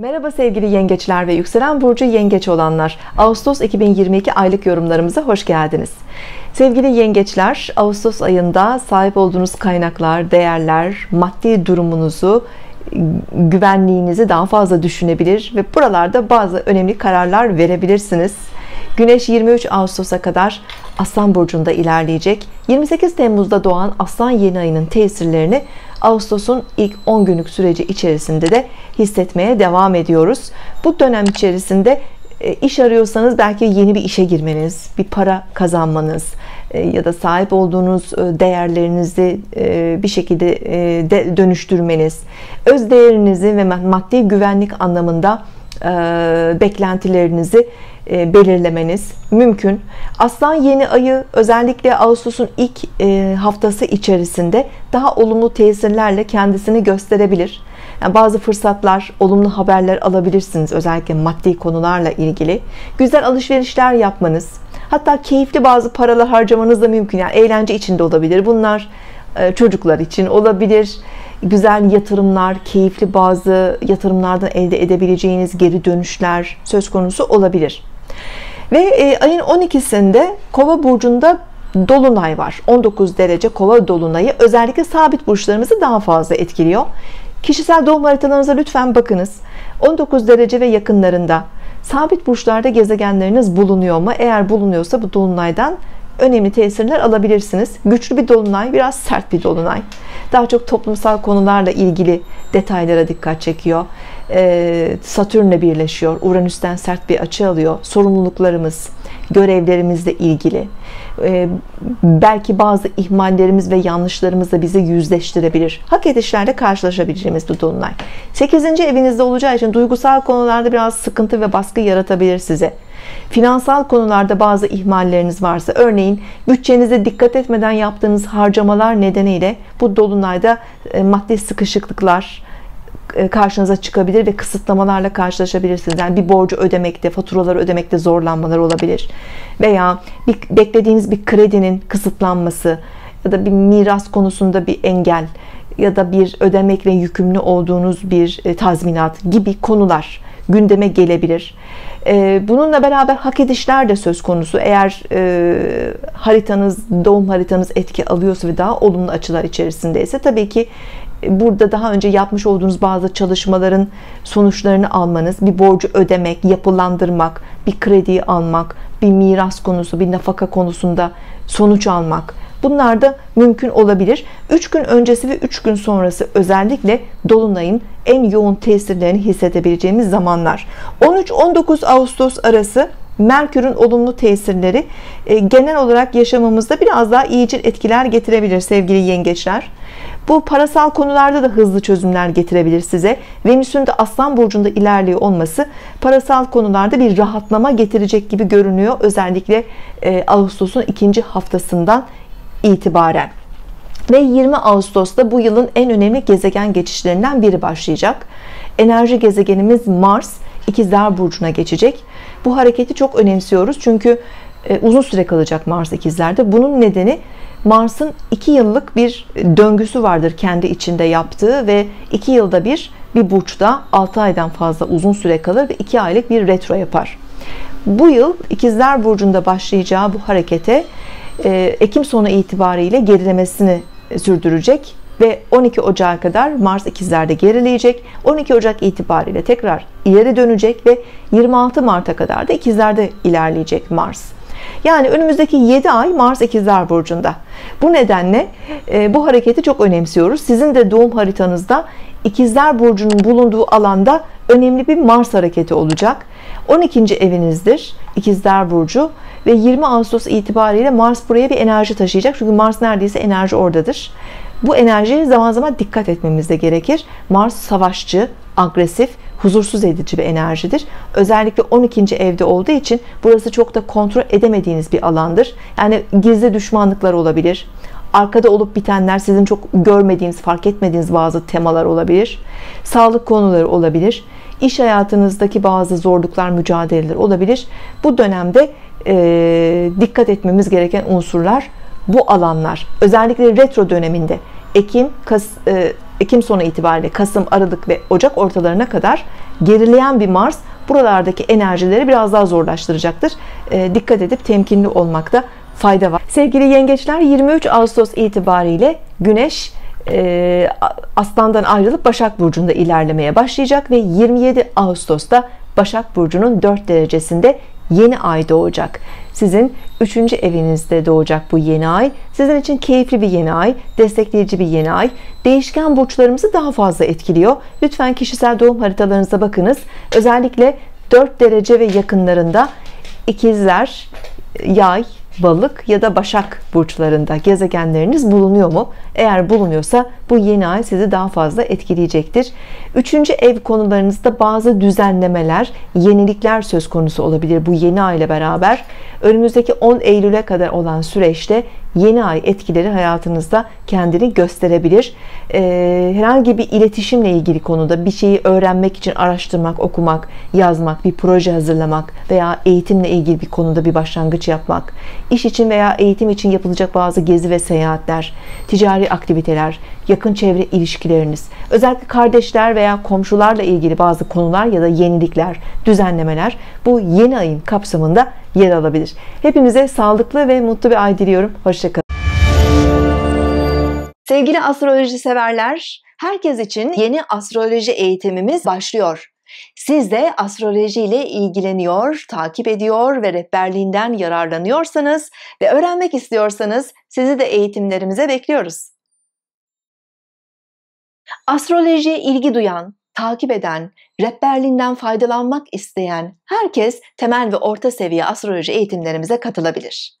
Merhaba sevgili yengeçler ve yükselen burcu yengeç olanlar. Ağustos 2022 aylık yorumlarımıza hoş geldiniz. Sevgili yengeçler, Ağustos ayında sahip olduğunuz kaynaklar, değerler, maddi durumunuzu, güvenliğinizi daha fazla düşünebilir ve buralarda bazı önemli kararlar verebilirsiniz. Güneş 23 Ağustos'a kadar Aslan burcunda ilerleyecek. 28 Temmuz'da doğan Aslan yeni ayının tesirlerini Ağustos'un ilk 10 günlük süreci içerisinde de hissetmeye devam ediyoruz. Bu dönem içerisinde iş arıyorsanız belki yeni bir işe girmeniz, bir para kazanmanız ya da sahip olduğunuz değerlerinizi bir şekilde dönüştürmeniz, öz değerinizi ve maddi güvenlik anlamında beklentilerinizi belirlemeniz mümkün. Aslan yeni ayı özellikle Ağustos'un ilk haftası içerisinde daha olumlu tesirlerle kendisini gösterebilir. Yani bazı fırsatlar, olumlu haberler alabilirsiniz, özellikle maddi konularla ilgili. Güzel alışverişler yapmanız, hatta keyifli bazı paralar harcamanız da mümkün. Yani eğlence içinde olabilir. Bunlar çocuklar için olabilir. Güzel yatırımlar, keyifli bazı yatırımlardan elde edebileceğiniz geri dönüşler söz konusu olabilir. Ve ayın 12'sinde Kova burcunda dolunay var. 19 derece Kova dolunayı özellikle sabit burçlarımızı daha fazla etkiliyor. Kişisel doğum haritalarınıza lütfen bakınız. 19 derece ve yakınlarında sabit burçlarda gezegenleriniz bulunuyor mu? Eğer bulunuyorsa bu dolunaydan önemli tesirler alabilirsiniz. Güçlü bir dolunay, biraz sert bir dolunay. Daha çok toplumsal konularla ilgili detaylara dikkat çekiyor. Satürn'le birleşiyor. Uranüs'ten sert bir açı alıyor. Sorumluluklarımız, görevlerimizle ilgili. Belki bazı ihmallerimiz ve yanlışlarımız da bizi yüzleştirebilir. Hak edişlerle karşılaşabileceğimiz bir dolunay. 8. evinizde olacağı için duygusal konularda biraz sıkıntı ve baskı yaratabilir size. Finansal konularda bazı ihmalleriniz varsa, örneğin bütçenize dikkat etmeden yaptığınız harcamalar nedeniyle bu dolunayda maddi sıkışıklıklar karşınıza çıkabilir ve kısıtlamalarla karşılaşabilirsiniz. Yani bir borcu ödemekte, faturaları ödemekte zorlanmalar olabilir. Veya beklediğiniz bir kredinin kısıtlanması ya da bir miras konusunda bir engel ya da bir ödemekle yükümlü olduğunuz bir tazminat gibi konular gündeme gelebilir. Bununla beraber hak edişler de söz konusu. Eğer doğum haritanız etki alıyorsa ve daha olumlu açılar içerisindeyse, tabii ki burada daha önce yapmış olduğunuz bazı çalışmaların sonuçlarını almanız, bir borcu ödemek, yapılandırmak, bir krediyi almak, bir miras konusu, bir nafaka konusunda sonuç almak, bunlar da mümkün olabilir. 3 gün öncesi ve 3 gün sonrası özellikle dolunayın en yoğun tesirlerini hissedebileceğimiz zamanlar. 13-19 Ağustos arası Merkür'ün olumlu tesirleri genel olarak yaşamımızda biraz daha iyicil etkiler getirebilir sevgili yengeçler. Bu parasal konularda da hızlı çözümler getirebilir size. Venüs'ün de Aslan burcunda ilerliyor olması parasal konularda bir rahatlama getirecek gibi görünüyor. Özellikle Ağustos'un ikinci haftasından itibaren. Ve 20 Ağustos'ta bu yılın en önemli gezegen geçişlerinden biri başlayacak. Enerji gezegenimiz Mars İkizler burcuna geçecek. Bu hareketi çok önemsiyoruz çünkü uzun süre kalacak Mars ikizlerde. Bunun nedeni Mars'ın 2 yıllık bir döngüsü vardır kendi içinde yaptığı ve 2 yılda bir burçta 6 aydan fazla uzun süre kalır ve 2 aylık bir retro yapar. Bu yıl İkizler burcunda başlayacağı bu harekete Ekim sonu itibariyle gerilemesini sürdürecek ve 12 Ocak'a kadar Mars ikizlerde gerileyecek. 12 Ocak itibariyle tekrar ileri dönecek ve 26 Mart'a kadar da ikizlerde ilerleyecek Mars. Yani önümüzdeki 7 ay Mars ikizler burcunda. Bu nedenle bu hareketi çok önemsiyoruz. Sizin de doğum haritanızda ikizler burcunun bulunduğu alanda önemli bir Mars hareketi olacak. 12. evinizdir ikizler burcu ve 20 Ağustos itibariyle Mars buraya bir enerji taşıyacak. Çünkü Mars neredeyse enerji oradadır. Bu enerjiye zaman zaman dikkat etmemiz de gerekir. Mars savaşçı, agresif, huzursuz edici bir enerjidir. Özellikle 12. evde olduğu için burası çok da kontrol edemediğiniz bir alandır. Yani gizli düşmanlıklar olabilir. Arkada olup bitenler, sizin çok görmediğiniz, fark etmediğiniz bazı temalar olabilir. Sağlık konuları olabilir. İş hayatınızdaki bazı zorluklar, mücadeleler olabilir. Bu dönemde dikkat etmemiz gereken unsurlar bu alanlar. Özellikle retro döneminde Ekim, Ekim sonu itibariyle Kasım, Aralık ve Ocak ortalarına kadar gerileyen bir Mars buralardaki enerjileri biraz daha zorlaştıracaktır. Dikkat edip temkinli olmakta fayda var. Sevgili yengeçler, 23 Ağustos itibariyle Güneş Aslan'dan ayrılıp Başak Burcu'nda ilerlemeye başlayacak ve 27 Ağustos'ta Başak Burcu'nun 4 derecesinde yeni ay doğacak. Sizin 3. evinizde doğacak bu yeni ay. Sizin için keyifli bir yeni ay, destekleyici bir yeni ay. Değişken burçlarımızı daha fazla etkiliyor. Lütfen kişisel doğum haritalarınıza bakınız. Özellikle 4 derece ve yakınlarında ikizler, yay, balık ya da başak burçlarında gezegenleriniz bulunuyor mu? Eğer bulunuyorsa bu yeni ay sizi daha fazla etkileyecektir. 3. ev konularınızda bazı düzenlemeler, yenilikler söz konusu olabilir bu yeni ay ile beraber. Önümüzdeki 10 Eylül'e kadar olan süreçte yeni ay etkileri hayatınızda kendini gösterebilir. Herhangi bir iletişimle ilgili konuda bir şeyi öğrenmek için araştırmak, okumak, yazmak, bir proje hazırlamak veya eğitimle ilgili bir konuda bir başlangıç yapmak, iş için veya eğitim için yapılacak bazı gezi ve seyahatler, ticari aktiviteler, yakın çevre ilişkileriniz, özellikle kardeşler veya komşularla ilgili bazı konular ya da yenilikler, düzenlemeler bu yeni ayın kapsamında yer alabilir. Hepinize sağlıklı ve mutlu bir ay diliyorum. Hoşçakalın. Sevgili astroloji severler, herkes için yeni astroloji eğitimimiz başlıyor. Siz de astroloji ile ilgileniyor, takip ediyor ve rehberliğinden yararlanıyorsanız ve öğrenmek istiyorsanız sizi de eğitimlerimize bekliyoruz. Astrolojiye ilgi duyan, takip eden, rehberliğinden faydalanmak isteyen herkes temel ve orta seviye astroloji eğitimlerimize katılabilir.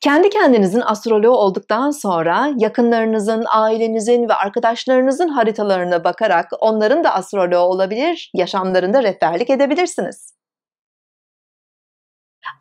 Kendi kendinizin astroloğu olduktan sonra yakınlarınızın, ailenizin ve arkadaşlarınızın haritalarına bakarak onların da astroloğu olabilir, yaşamlarında rehberlik edebilirsiniz.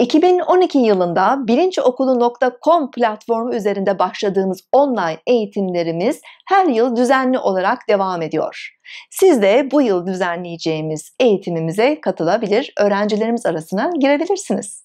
2012 yılında bilinciokulu.com platformu üzerinde başladığımız online eğitimlerimiz her yıl düzenli olarak devam ediyor. Siz de bu yıl düzenleyeceğimiz eğitimimize katılabilir, öğrencilerimiz arasına girebilirsiniz.